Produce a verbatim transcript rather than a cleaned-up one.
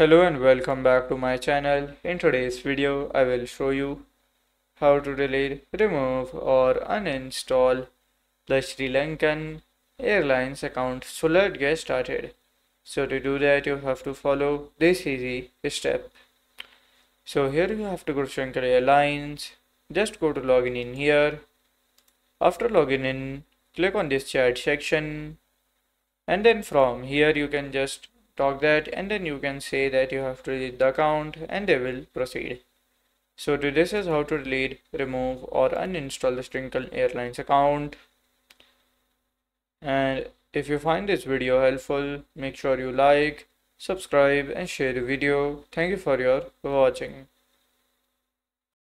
Hello and welcome back to my channel. In today's video I will show you how to delete, remove or uninstall the Sri Lankan Airlines account. So let's get started. So to do that you have to follow this easy step. So here you have to go to Sri Lankan Airlines. Just go to login in here. After login in, click on this chat section and then from here you can just talk that and then you can say that you have to delete the account and they will proceed. So this is how to delete, remove or uninstall the Sri Lankan Airlines account. And if you find this video helpful, make sure you like, subscribe and share the video. Thank you for your watching.